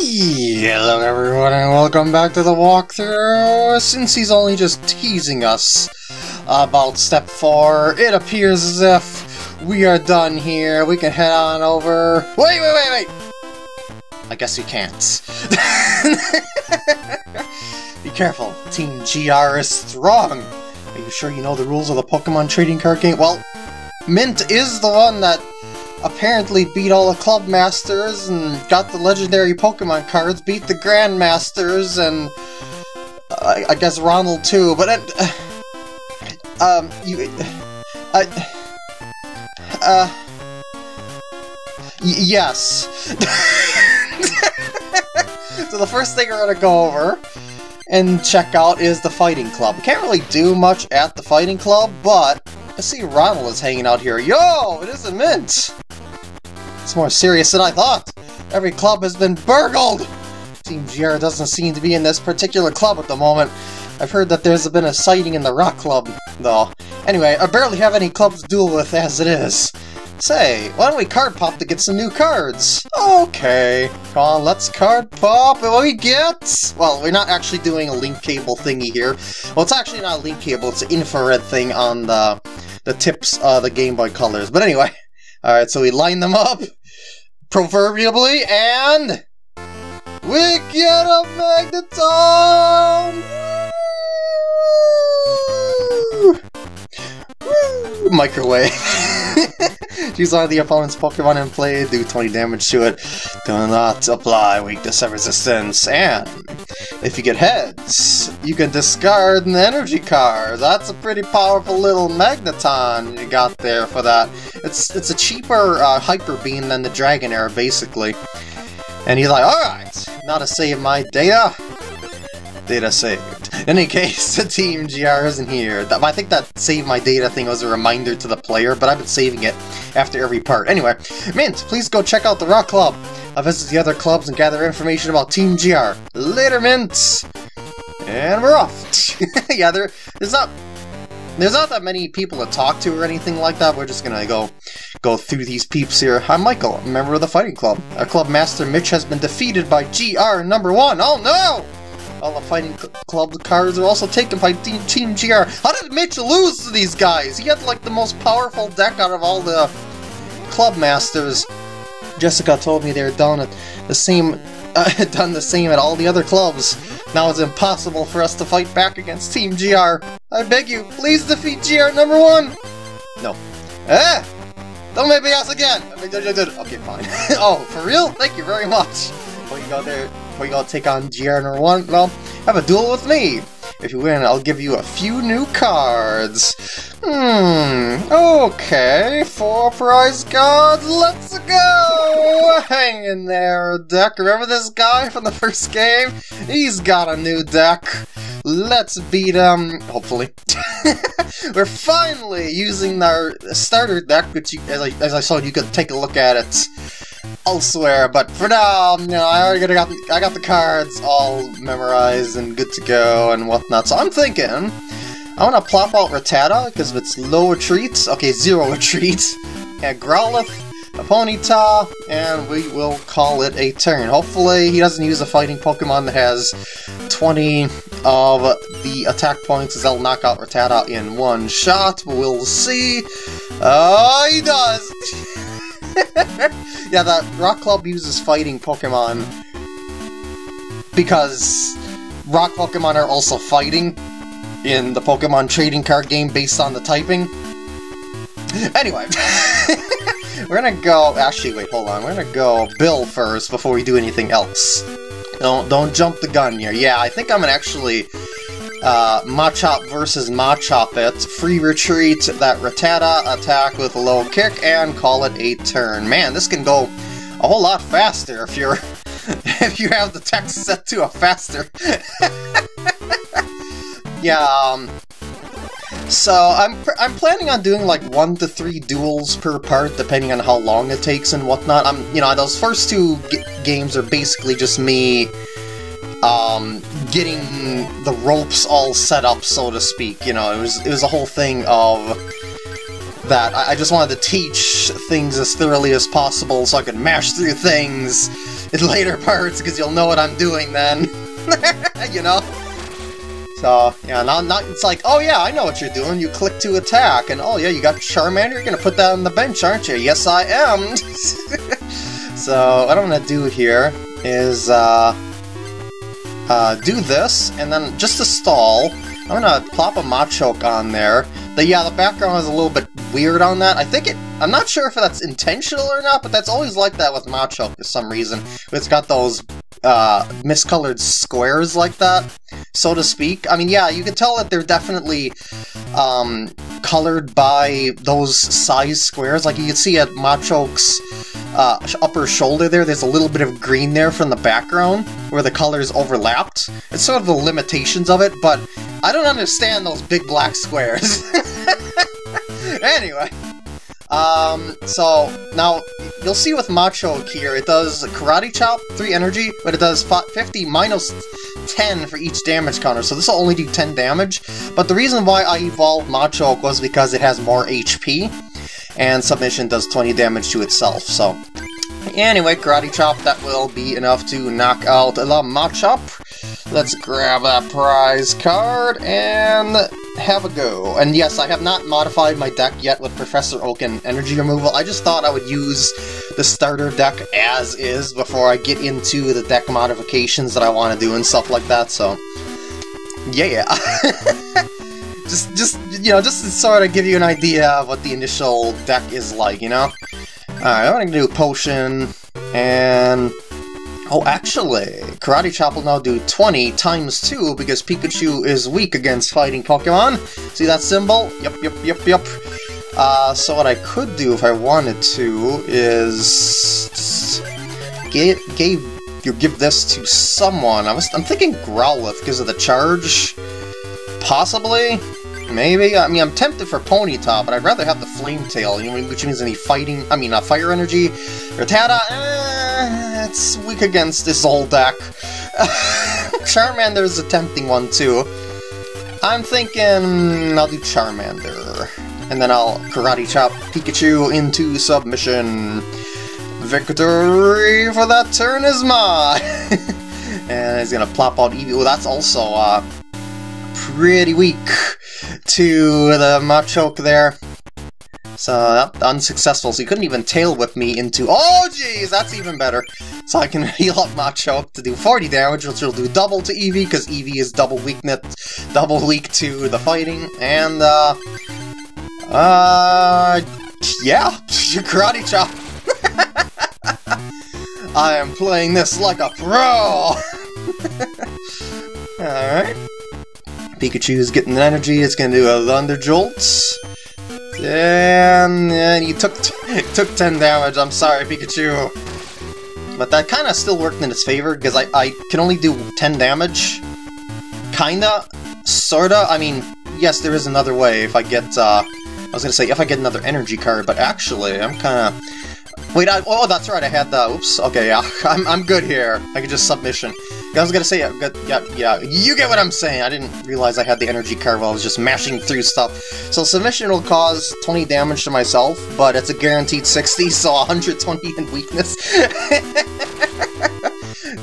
Hello everyone and welcome back to the walkthrough. Since he's only just teasing us about step 4, it appears as if we are done here. We can head on over... Wait! I guess we can't. Be careful, Team GR is strong. Are you sure you know the rules of the Pokémon Trading Card Game? Well, Mint is the one that apparently beat all the Club Masters and got the legendary Pokemon cards, beat the Grandmasters, and I guess Ronald too, but yes. So the first thing we're gonna go over and check out is the Fighting Club. We can't really do much at the Fighting Club, but I see Ronald is hanging out here. Yo, it isn't Mint! It's more serious than I thought. Every club has been burgled! Team GR doesn't seem to be in this particular club at the moment. I've heard that there's been a sighting in the Rock Club, though. Anyway, I barely have any clubs to deal with as it is. Say, why don't we card pop to get some new cards? Okay, come on, let's card pop, and what we get? Well, we're not actually doing a link cable thingy here. Well, it's actually not a link cable, it's an infrared thing on the tips of the Game Boy Colors. But anyway, alright, so we line them up, proverbially, and... we get a Magneton! Woo! Woo! Microwave. Choose one of the opponent's Pokemon in play, do 20 damage to it, do not apply weakness or resistance, and if you get heads, you can discard an energy card. That's a pretty powerful little Magneton you got there for that. It's a cheaper Hyper Beam than the Dragonair, basically. And he's like, alright, now to save my data. Data saved. In any case, the Team GR isn't here. I think that save my data thing was a reminder to the player, but I've been saving it after every part. Anyway, Mint, please go check out the Rock Club. I'll visit the other clubs and gather information about Team GR. Later, Mint! And we're off. Yeah, there's not that many people to talk to or anything like that. We're just gonna go through these peeps here. I'm Michael, a member of the Fighting Club. Our Club Master Mitch has been defeated by GR number 1. Oh no! All the Fighting Club cards are also taken by Team GR. How did Mitch lose to these guys? He had, like, the most powerful deck out of all the Club Masters. Jessica told me they were done the same at all the other clubs. Now it's impossible for us to fight back against Team GR. I beg you, please defeat GR number 1! No. Eh! Don't make me ask again! Okay, fine. Oh, for real? Thank you very much. Well, you go there... we gonna take on GR number 1? Well, have a duel with me! If you win, I'll give you a few new cards. Okay, 4 prize cards, let's go! Hang in there, deck. Remember this guy from the first game? He's got a new deck. Let's beat him, hopefully. We're finally using our starter deck, which, as I showed, you could take a look at it elsewhere, but for now, you know, I got the cards all memorized and good to go and whatnot, so I'm thinking I want to plop out Rattata, because it's low retreat, okay, 0 retreat, and Growlithe, a Ponyta, and we will call it a turn. Hopefully he doesn't use a fighting Pokemon that has 20 of the attack points, as they'll knock out Rattata in one shot, but we'll see. Oh, he does! Yeah, that Rock Club uses fighting Pokemon because Rock Pokemon are also fighting in the Pokemon Trading Card Game based on the typing. Anyway, we're gonna go... actually, wait, hold on. We're gonna go Bill first before we do anything else. Don't jump the gun here. Yeah, I think I'm gonna actually Machop versus Machop. It's free retreat, that Rattata, attack with a low kick, and call it a turn. Man, this can go a whole lot faster if you're you have the tech set to a faster. Yeah. So I'm planning on doing like 1 to 3 duels per part, depending on how long it takes and whatnot. Those first 2 games are basically just me getting the ropes all set up, so to speak. You know, it was a whole thing of that. I just wanted to teach things as thoroughly as possible so I could mash through things in later parts, because you'll know what I'm doing then. You know? So, yeah, not it's like, oh yeah, I know what you're doing, you click to attack, and oh yeah, you got Charmander, you're gonna put that on the bench, aren't you? Yes, I am! So, what I'm gonna do here is, do this, and then just to stall, I'm gonna plop a Machoke on there. But yeah, the background is a little bit weird on that. I think it, I'm not sure if that's intentional or not, but that's always like that with Machoke for some reason. It's got those miscolored squares like that, so to speak. I mean, yeah, you can tell that they're definitely colored by those size squares. Like, you can see at Machoke's upper shoulder there, there's a little bit of green there from the background, where the colors overlapped. It's sort of the limitations of it, but I don't understand those big black squares. Anyway. So, now, you'll see with Machoke here, it does Karate Chop, 3 energy, but it does 50 minus 10 for each damage counter, so this will only do 10 damage, but the reason why I evolved Machoke was because it has more HP, and Submission does 20 damage to itself, so... Anyway, Karate Chop, that will be enough to knock out the Machop. Let's grab that prize card and have a go. And yes, I have not modified my deck yet with Professor Oak and Energy Removal. I just thought I would use the starter deck as is before I get into the deck modifications that I want to do and stuff like that, so... Yeah. Just, you know, just to sort of give you an idea of what the initial deck is like, you know? Alright, I'm gonna do Potion, and... Oh, actually, Karate Chop will now do 20 times 2, because Pikachu is weak against fighting Pokémon. See that symbol? Yep. So what I could do if I wanted to is... give this to someone. I'm thinking Growlithe, because of the charge. Possibly? Maybe? I mean, I'm tempted for Ponyta, but I'd rather have the Flametail, you know, which means any fighting... I mean, fire energy. Rattata, it's weak against this old deck. Charmander's a tempting one, too. I'm thinking... I'll do Charmander. And then I'll Karate Chop Pikachu into Submission. Victory for that turn is mine! And he's gonna plop out Eevee. Oh, that's also, pretty weak to the Machoke there. So, unsuccessful, so he couldn't even tail whip me into... Oh, jeez, that's even better. So I can heal up Machoke to do 40 damage, which will do double to Eevee, because Eevee is double weak to the fighting, and, yeah, Karate Chop. I am playing this like a pro! Alright. Pikachu's getting an energy, it's gonna do a Thunder Jolt. And you took 10 damage, I'm sorry, Pikachu. But that kinda still worked in its favor, because I can only do 10 damage. Kinda? Sorta? I mean, yes, there is another way if I get, I was gonna say, if I get another energy card, but actually, I'm kinda... Wait, oh, that's right, I had the... Oops, okay, yeah, I'm good here. I could just Submission. I was gonna say, yeah, you get what I'm saying. I didn't realize I had the energy card while I was just mashing through stuff. So Submission will cause 20 damage to myself, but it's a guaranteed 60, so 120 in weakness.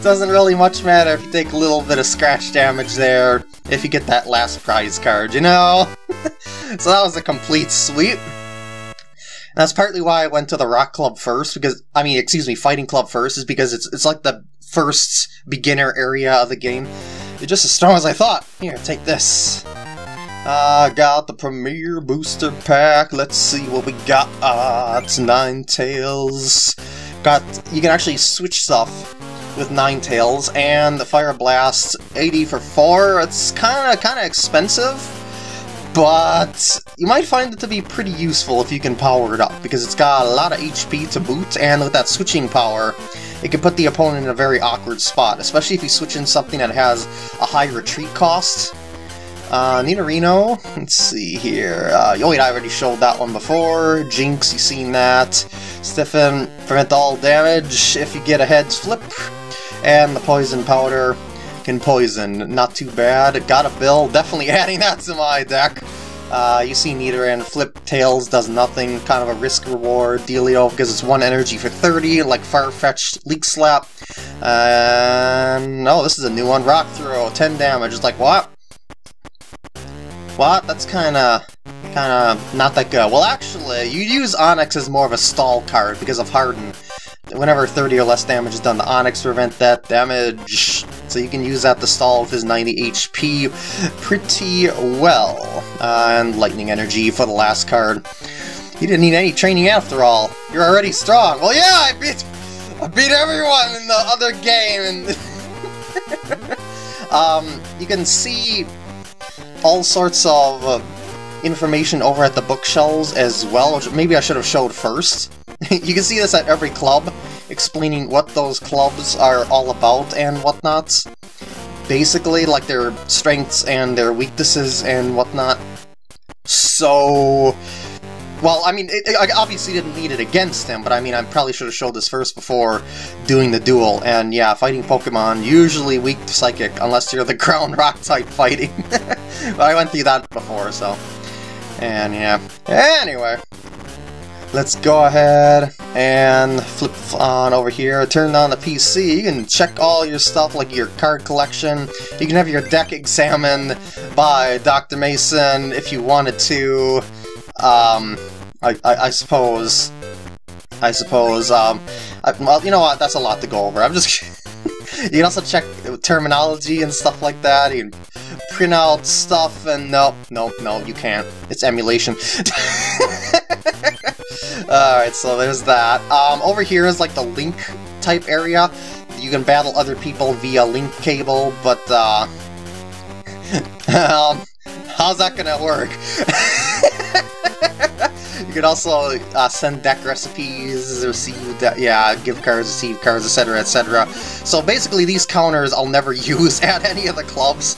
Doesn't really much matter if you take a little bit of scratch damage there, if you get that last prize card, you know? So that was a complete sweep. And that's partly why I went to the Rock Club first, because, I mean, excuse me, Fighting Club first, is because it's like the first beginner area of the game. You're just as strong as I thought. Here, take this. Got the Premier Booster Pack. Let's see what we got. It's Ninetales. You can actually switch stuff with Ninetales, and the Fire Blast, 80 for 4. It's kinda expensive. But you might find it to be pretty useful if you can power it up, because it's got a lot of HP to boot, and with that switching power, it can put the opponent in a very awkward spot, especially if you switch in something that has a high retreat cost. Nidorino, let's see here. Oh wait, I already showed that one before. Jinx, you've seen that. Stiffen, prevent all damage if you get a heads flip. And the poison powder. And poison, not too bad. Got a Bill, definitely adding that to my deck. You see neither, and Flip Tails does nothing, kind of a risk reward dealio, because it's 1 energy for 30, like Farfetch'd Leak Slap. No, this is a new one. Rock throw, 10 damage. It's like, what? What? That's kinda not that good. Well, actually, you'd use Onix as more of a stall card because of Harden. Whenever 30 or less damage is done to Onix, prevent that damage. So you can use that to stall with his 90 HP pretty well. And Lightning Energy for the last card. You didn't need any training after all. You're already strong. Well, yeah, I beat everyone in the other game. And you can see all sorts of information over at the bookshelves as well, which maybe I should have showed first. You can see this at every club, explaining what those clubs are all about and whatnot. Basically, like their strengths and their weaknesses and whatnot. So, well, I mean, I obviously didn't need it against him, but I mean, I probably should have showed this first before doing the duel. And yeah, fighting Pokemon, usually weak to Psychic, unless you're the ground rock type fighting. But I went through that before, so. And yeah. Anyway. Let's go ahead and flip on over here. Turn on the PC. You can check all your stuff, like your card collection. You can have your deck examined by Dr. Mason if you wanted to. Well, you know what? That's a lot to go over. I'm just You can also check terminology and stuff like that. You can print out stuff and no, you can't. It's emulation. Alright, so there's that. Over here is like the link type area. You can battle other people via link cable, but how's that gonna work? You can also send deck recipes, give cards, receive cards, etc, etc. So basically these counters I'll never use at any of the clubs.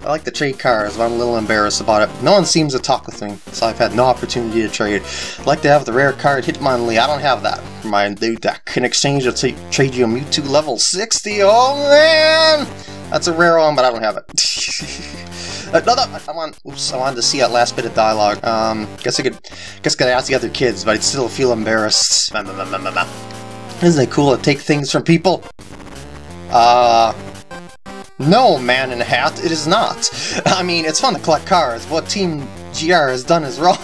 I like to trade cards, but I'm a little embarrassed about it. No one seems to talk with me, so I've had no opportunity to trade. I'd like to have the rare card Hitmonlee. I don't have that for my new deck. In exchange, I'll trade you a Mewtwo level 60. Oh man! That's a rare one, but I don't have it. I wanted to see that last bit of dialogue. Guess I could ask the other kids, but I'd still feel embarrassed. Isn't it cool to take things from people? No, man in a hat, it is not. I mean, it's fun to collect cards. What Team GR has done is wrong.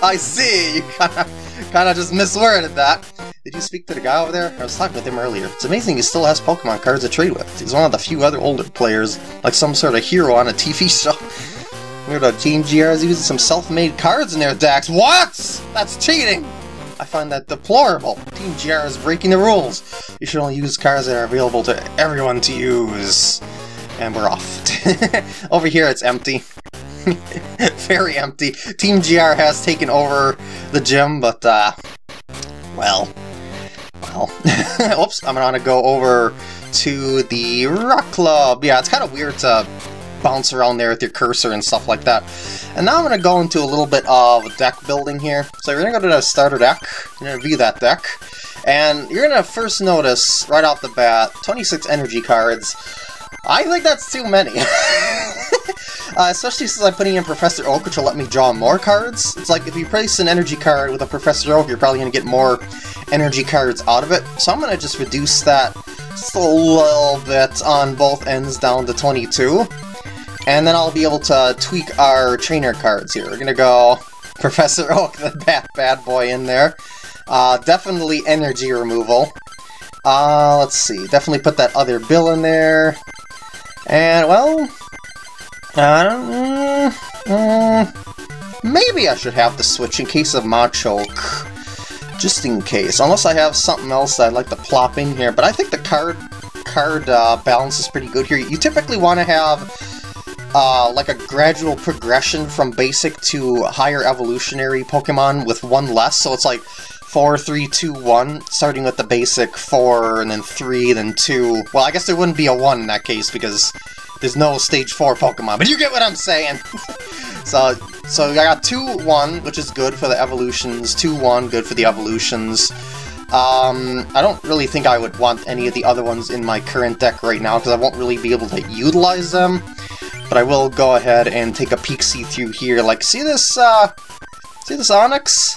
I see, you kinda just misworded that. Did you speak to the guy over there? I was talking with him earlier. It's amazing he still has Pokemon cards to trade with. He's one of the few other older players, like some sort of hero on a TV show. Weird about Team GR is using some self-made cards in their decks. What? That's cheating! I find that deplorable. Team GR is breaking the rules. You should only use cards that are available to everyone to use. And we're off. Over here it's empty. Very empty. Team GR has taken over the gym, but well. Oops, I'm gonna go over to the Rock Club. Yeah, it's kind of weird to bounce around there with your cursor and stuff like that. And now I'm going to go into a little bit of deck building here. So you're going to go to the starter deck, you're going to view that deck, and you're going to first notice, right off the bat, 26 energy cards. I think that's too many. Especially since I'm putting in Professor Oak, which will let me draw more cards. It's like, if you place an energy card with a Professor Oak, you're probably going to get more energy cards out of it. So I'm going to just reduce that just a little bit on both ends down to 22. And then I'll be able to tweak our trainer cards here. We're gonna go Professor Oak, the bad boy in there. Definitely energy removal. Let's see, definitely put that other Bill in there. And, well, I don't maybe I should have to switch in case of Machoke. Just in case, unless I have something else that I'd like to plop in here. But I think the card balance is pretty good here. You typically want to have like a gradual progression from basic to higher evolutionary Pokemon with one less, so it's like 4, 3, 2, 1, starting with the basic 4, and then 3, then 2. Well, I guess there wouldn't be a 1 in that case, because there's no stage 4 Pokemon, but you get what I'm saying! So I got 2, 1, which is good for the evolutions, 2, 1, good for the evolutions. I don't really think I would want any of the other ones in my current deck right now, because I won't really be able to utilize them. But I will go ahead and take a peek see-through here. Like, see this Onix?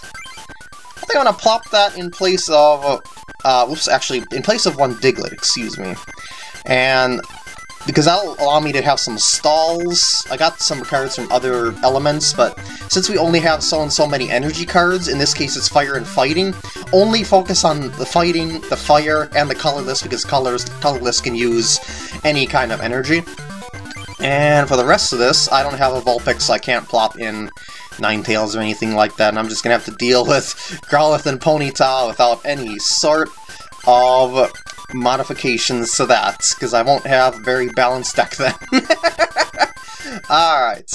I think I'm gonna plop that in place of Oops, actually, in place of one Diglett, excuse me. And because that'll allow me to have some stalls. I got some cards from other elements, but since we only have so and so many energy cards, in this case it's fire and fighting, only focus on the fighting, the fire, and the colorless, because colorless can use any kind of energy. And for the rest of this, I don't have a Vulpix, so I can't plop in Ninetales or anything like that, and I'm just gonna have to deal with Growlithe and Ponyta without any sort of modifications to that, because I won't have a very balanced deck then. Alright,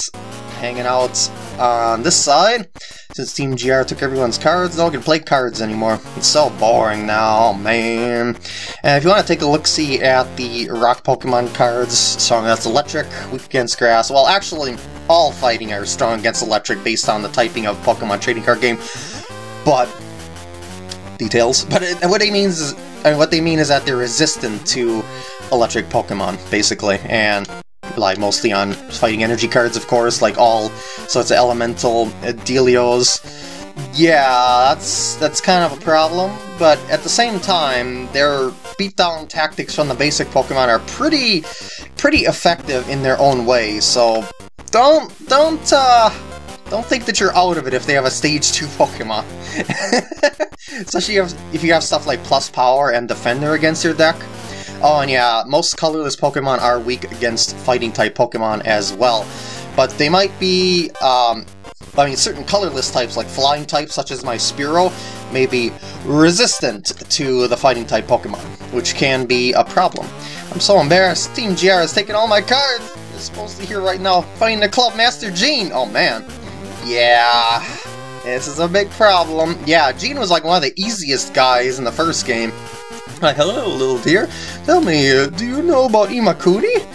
hanging out on this side. Since Team GR took everyone's cards, no one can play cards anymore. It's so boring now, man. And if you want to take a look-see at the rock Pokemon cards, strong against electric, weak against grass. Well, actually, all fighting are strong against electric based on the typing of Pokemon Trading Card Game. But details. But what they mean is that they're resistant to electric Pokemon, basically, and rely mostly on fighting energy cards, of course, like all sorts of elemental dealios. Yeah, that's kind of a problem, but at the same time, their beatdown tactics from the basic Pokemon are pretty effective in their own way. So don't think that you're out of it if they have a Stage 2 Pokemon. Especially if you have stuff like Plus Power and Defender against your deck. Oh, and yeah, most colorless Pokemon are weak against Fighting-type Pokemon as well. But they might be, I mean, certain colorless types, like Flying types, such as my Spearow, may be resistant to the Fighting-type Pokemon, which can be a problem. I'm so embarrassed. Team GR has taken all my cards! They're supposed to here right now, fighting the Club Master Gene! Oh, man. Yeah, this is a big problem. Yeah, Gene was like one of the easiest guys in the first game. Like, hello, little dear. Tell me, do you know about Imakuri?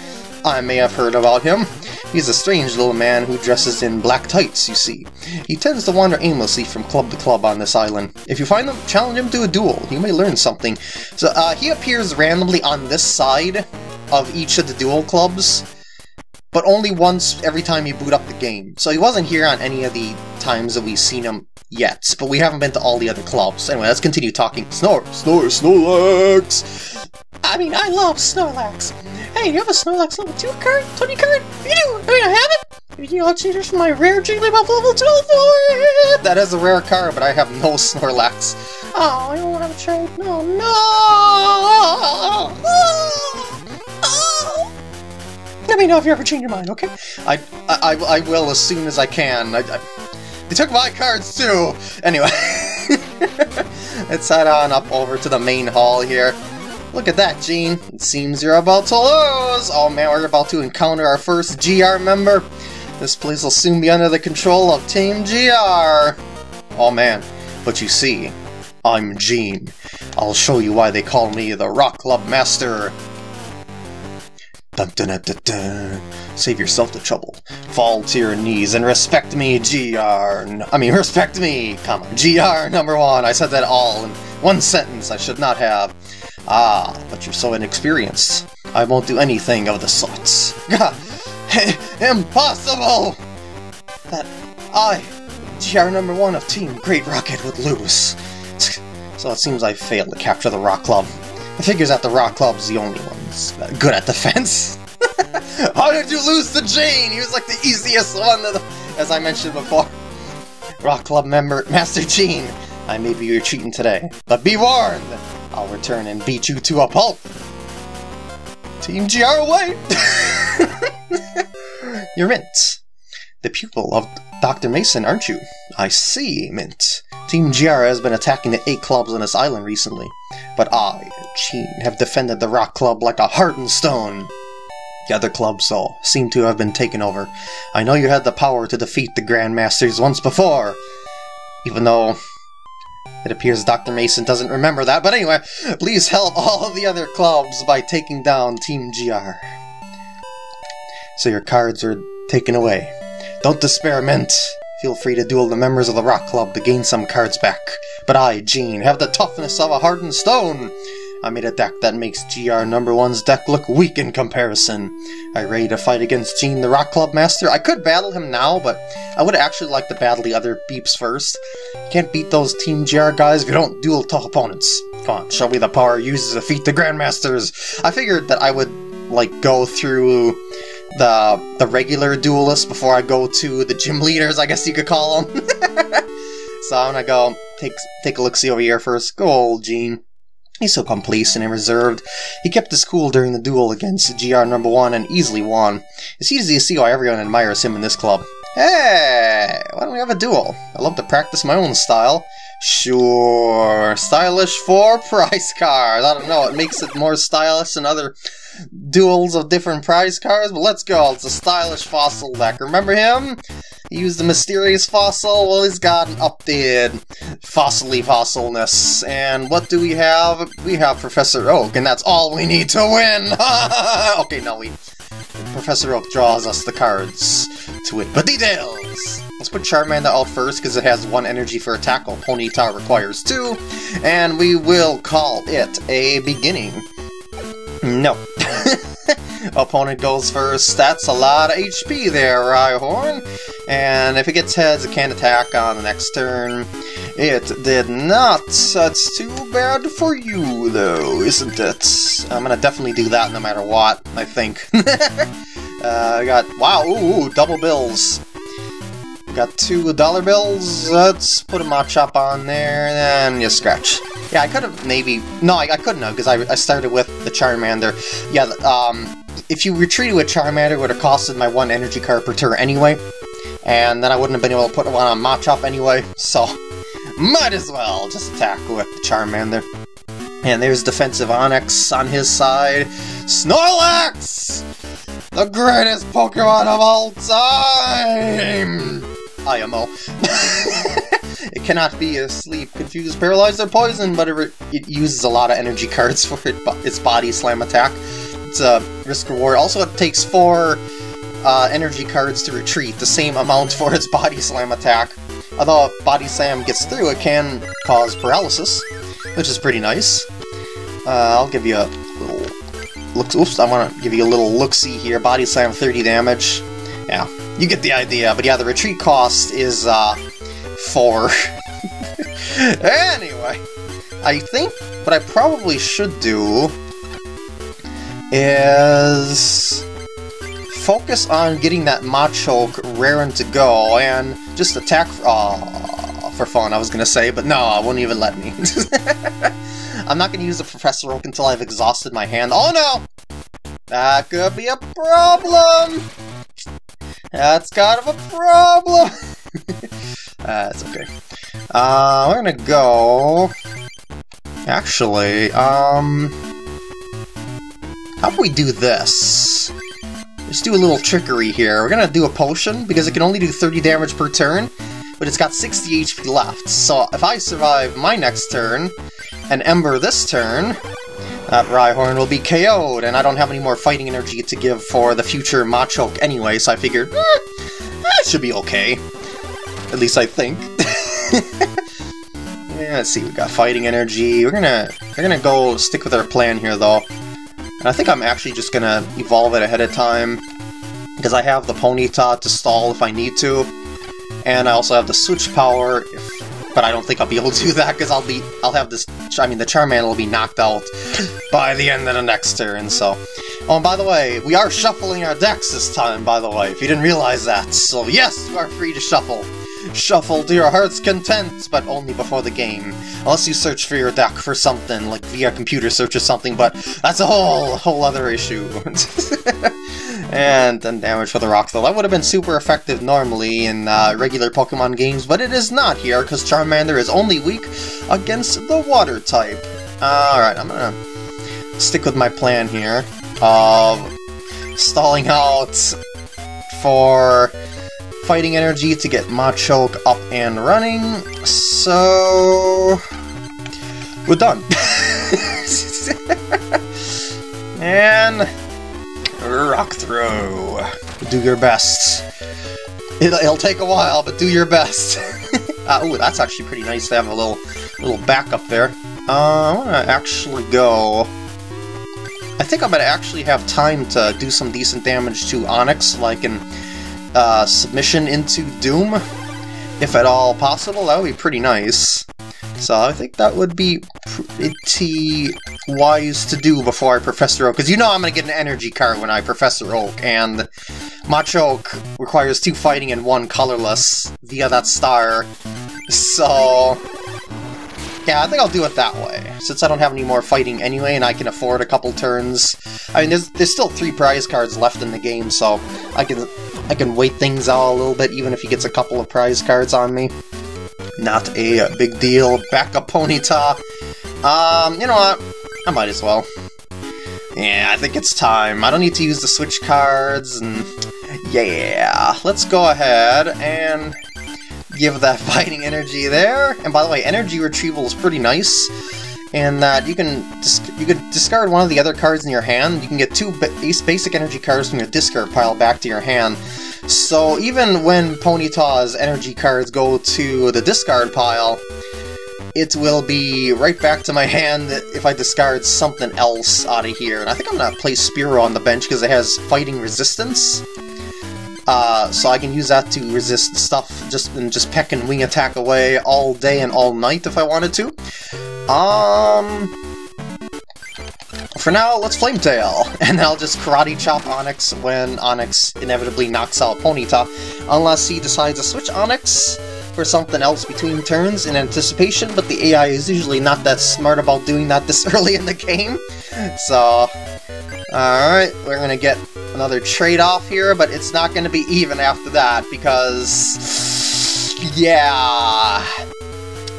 I may have heard about him. He's a strange little man who dresses in black tights, you see. He tends to wander aimlessly from club to club on this island. If you find him, challenge him to a duel. You may learn something. So, he appears randomly on this side of each of the duel clubs, but only once every time you boot up the game. So he wasn't here on any of the times that we've seen him yet, but we haven't been to all the other clubs. Anyway, let's continue talking. Snorlax! I mean, I love Snorlax! Hey, you have a Snorlax level 2 card? 20 card? You do! I mean, I have it! You know, change from my rare Jigglypuff level 2 for it! That is a rare card, but I have no Snorlax. Oh, I don't want to have a trade. No, no! Oh! Let me know if you ever change your mind, okay? I will as soon as I can. They took my cards too! Anyway. Let's head on up over to the main hall here. Look at that, Gene. It seems you're about to lose! Oh man, we're about to encounter our first GR member. This place will soon be under the control of Team GR. Oh man, but you see, I'm Gene. I'll show you why they call me the Rock Club Master. Dun, dun, dun, dun, dun. Save yourself the trouble. Fall to your knees and respect me, GR. I mean, respect me, comma, GR number one. I said that all in one sentence. I should not have. Ah, but you're so inexperienced. I won't do anything of the sorts. Impossible! That I, GR number one of Team Great Rocket, would lose. So it seems I failed to capture the Rock Club. It figures out the Rock Club's the only one's good at defense. How did you lose to Gene? He was like the easiest one, as I mentioned before. Rock Club member Master Gene, I may be retreating today, but be warned, I'll return and beat you to a pulp. Team GR away! You're Mint, the pupil of Dr. Mason, aren't you? I see, Mint. Team GR has been attacking the 8 clubs on this island recently, but I, Gene, have defended the Rock Club like a hardened stone. The other clubs, though, seem to have been taken over. I know you had the power to defeat the Grandmasters once before, even though it appears Dr. Mason doesn't remember that, but anyway, please help all of the other clubs by taking down Team GR. So your cards are taken away. Don't despair, Mint. Feel free to duel the members of the Rock Club to gain some cards back. But I, Gene, have the toughness of a hardened stone. I made a deck that makes GR number one's deck look weak in comparison. Are you ready to fight against Gene, the Rock Club Master? I could battle him now, but I would actually like to battle the other beeps first. You can't beat those Team GR guys if you don't duel tough opponents. Come on, show me the power you use to defeat the Grandmasters. I figured that I would, like, go through the regular duelists before I go to the gym leaders, I guess you could call them. So I'm gonna go take a look-see over here first. Go old Gene. He's so complacent and reserved. He kept his cool during the duel against GR number one and easily won. It's easy to see why everyone admires him in this club. Hey, why don't we have a duel? I love to practice my own style. Sure, stylish for prize cards. I don't know, it makes it more stylish than other duels of different prize cards, but let's go. It's a stylish fossil deck. Remember him? He used the mysterious fossil. Well, he's got an updated fossily fossilness. And what do we have? We have Professor Oak, and that's all we need to win. Okay, no, Professor Oak draws us the cards to it, but details! Let's put Charmander out first, because it has 1 energy for a tackle. Ponyta requires 2, and we will call it a beginning. No. Opponent goes first. That's a lot of HP there, Rhyhorn. And if it gets heads, it can attack on the next turn. It did not. That's too bad for you, though, isn't it? I'm gonna definitely do that no matter what, I think. I got... Wow, ooh, double bills. Got $2 bills. Let's put a Machop on there, and then you scratch. Yeah, I could have maybe... No, I couldn't have, because I started with the Charmander. Yeah, if you retreated with Charmander, it would have costed my 1 energy card per turn anyway. And then I wouldn't have been able to put one on Machop anyway, so... Might as well just attack with the Charmander. And there's defensive Onix on his side. Snorlax! The greatest Pokémon of all time! IMO. It cannot be asleep, confused, paralyzed, or poisoned, but it uses a lot of energy cards for its Body Slam attack. It's a risk-reward. Also, it takes 4 energy cards to retreat, the same amount for its Body Slam attack. Although if Body Slam gets through, it can cause paralysis, which is pretty nice. I'll give you a little look. Oops, I want to give you a little look-see here. Body Slam 30 damage. Yeah, you get the idea. But yeah, the retreat cost is 4. Anyway, I think what I probably should do is focus on getting that Machoke raring to go and just attack for fun, I was gonna say, but no, I won't even let me. I'm not gonna use the Professor Oak until I've exhausted my hand. Oh no! That could be a problem! That's kind of a problem! That's okay. We're gonna go... Actually, how about we do this? Let's do a little trickery here. We're gonna do a potion, because it can only do 30 damage per turn, but it's got 60 HP left. So if I survive my next turn, and Ember this turn, that Rhyhorn will be KO'd, and I don't have any more fighting energy to give for the future Machoke anyway, so I figured, that should be okay. At least I think. Yeah, let's see, we got fighting energy. We're gonna go stick with our plan here though. And I think I'm actually just gonna evolve it ahead of time, because I have the Ponyta to stall if I need to, and I also have the switch power, but I don't think I'll be able to do that, because I'll have this, I mean the Charmander will be knocked out by the end of the next turn, so. Oh, and by the way, we are shuffling our decks this time, by the way, if you didn't realize that, so yes, you are free to shuffle. Shuffle to your heart's content, but only before the game. Unless you search for your deck for something, like via computer search or something, but that's a whole other issue. And then damage for the rock, though. That would have been super effective normally in regular Pokemon games, but it is not here, because Charmander is only weak against the water type. Alright, I'm gonna stick with my plan here of stalling out for fighting energy to get Machoke up and running, so we're done. And rock throw. Do your best. It'll take a while, but do your best. Ooh, that's actually pretty nice to have a little backup there. I'm gonna actually go... I think I'm gonna actually have time to do some decent damage to Onix, like in Submission into Doom. If at all possible, that would be pretty nice. So I think that would be pretty wise to do before I Professor Oak, because you know I'm going to get an energy card when I Professor Oak, and Machoke requires 2 fighting and 1 colorless via that star. So yeah, I think I'll do it that way, since I don't have any more fighting anyway, and I can afford a couple turns. I mean, there's still 3 prize cards left in the game, so I can wait things out a little bit, even if he gets a couple of prize cards on me. Not a big deal. Back up Ponyta. You know what? I might as well. Yeah, I think it's time. I don't need to use the switch cards, and... yeah, let's go ahead and give that fighting energy there. And by the way, energy retrieval is pretty nice, in that you can discard one of the other cards in your hand. You can get 2 basic energy cards from your discard pile back to your hand. So even when Ponyta's energy cards go to the discard pile, it will be right back to my hand if I discard something else out of here. And I think I'm gonna place Spearow on the bench because it has fighting resistance. So I can use that to resist stuff and just peck and wing attack away all day and all night if I wanted to. For now, let's Flametail, and I'll just Karate Chop Onix when Onix inevitably knocks out Ponyta, unless he decides to switch Onix for something else between turns in anticipation, but the AI is usually not that smart about doing that this early in the game. So, alright, we're gonna get another trade-off here, but it's not gonna be even after that, because... yeah...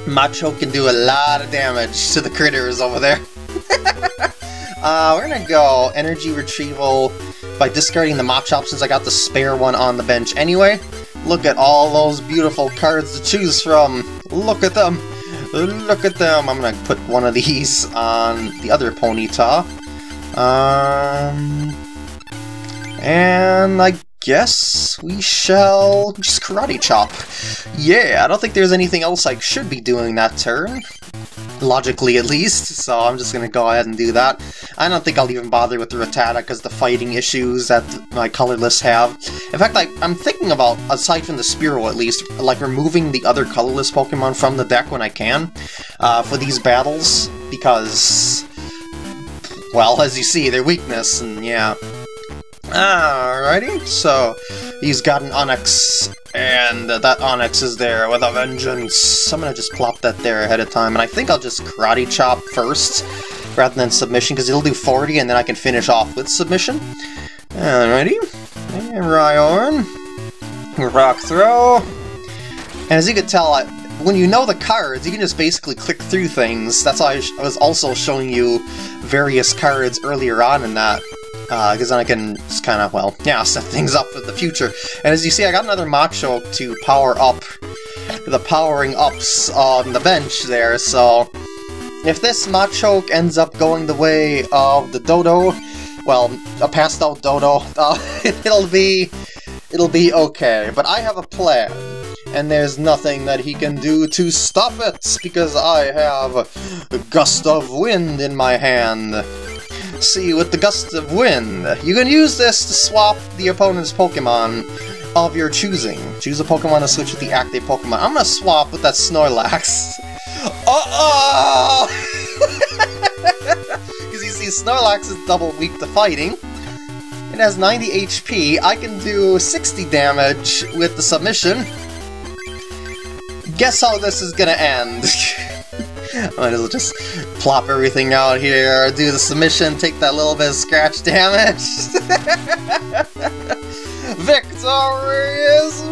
Machoke can do a lot of damage to the critters over there. We're gonna go energy retrieval by discarding the Machop since I got the spare one on the bench anyway. Look at all those beautiful cards to choose from. Look at them. Look at them. I'm gonna put one of these on the other Ponyta. And I guess we shall just Karate Chop. Yeah, I don't think there's anything else I should be doing that turn. Logically, at least, so I'm just gonna go ahead and do that. I don't think I'll even bother with the Rattata because the fighting issues that my colorless have. In fact, I'm thinking about, aside from the Spearow at least, like removing the other colorless Pokemon from the deck when I can for these battles because, well, as you see, their weakness, and yeah. Alrighty, so he's got an Onix, and that Onix is there with a vengeance. I'm gonna just plop that there ahead of time, and I think I'll just Karate Chop first, rather than Submission, because it'll do 40, and then I can finish off with Submission. Alrighty, and Rhyhorn, Rock Throw, and as you can tell, when you know the cards, you can just basically click through things. That's why I was also showing you various cards earlier on in that. Because then I can just kind of, well, yeah, set things up for the future. And as you see, I got another Machoke to power up the powering ups on the bench there, so... if this Machoke ends up going the way of the Dodo, well, a passed out Dodo, it'll be okay. But I have a plan, and there's nothing that he can do to stop it, because I have a gust of wind in my hand. See, with the gust of wind, you can use this to swap the opponent's Pokemon of your choosing. Choose a Pokemon to switch with the active Pokemon. I'm gonna swap with that Snorlax. Uh-oh! Because you see, Snorlax is double weak to fighting. It has 90 HP. I can do 60 damage with the Submission. Guess how this is gonna end. Might as well just plop everything out here, do the Submission, take that little bit of scratch damage. Victory is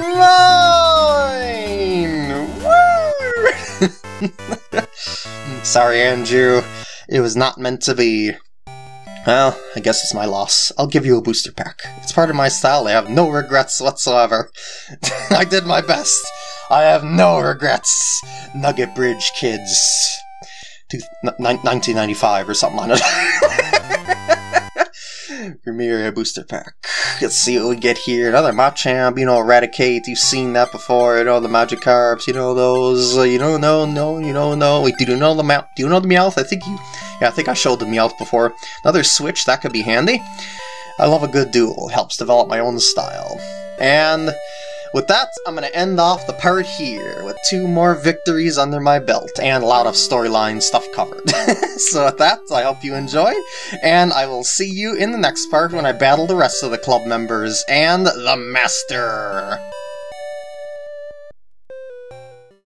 mine! Sorry, Andrew. It was not meant to be. Well, I guess it's my loss. I'll give you a booster pack. It's part of my style. I have no regrets whatsoever. I did my best. I have no regrets. Nugget Bridge Kids. 1995 or something on it. Premier Booster Pack. Let's see what we get here. Another Machamp, you know, Eradicate, you've seen that before, you know, the Magikarps, you know, those, wait, do you know the Meowth? Do you know the Meowth? I think I showed the Meowth before. Another Switch, that could be handy. I love a good duel, helps develop my own style. And with that, I'm going to end off the part here, with 2 more victories under my belt, and a lot of storyline stuff covered. So with that, I hope you enjoyed, and I will see you in the next part when I battle the rest of the club members and the Master!